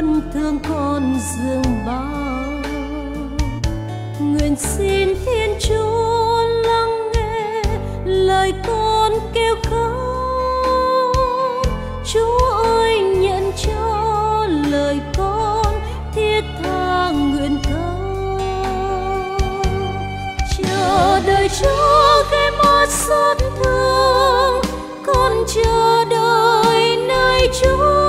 luôn thương con dường bao. Nguyện xin Thiên Chúa lắng nghe lời con kêu khóc. Chúa ơi nhận cho lời con thiết tha nguyện cầu. Chờ đợi Chúa cái mắt xót thương, con chờ đợi nơi Chúa.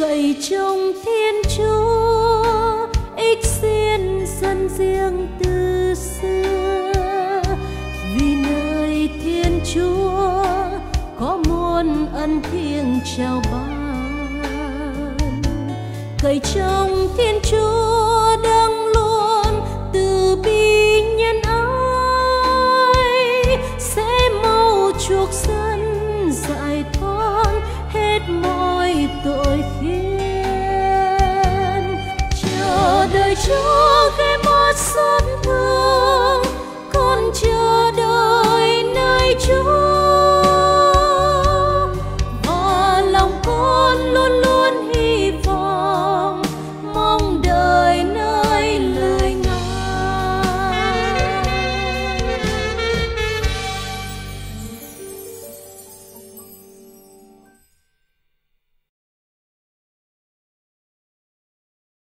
Cậy trong Thiên Chúa đang luôn từ bi nhân ái, sẽ mau chuộc dân giải thoát hết mọi tội khiên. Chờ đợi Chúa cái mắt xót thương, con chờ.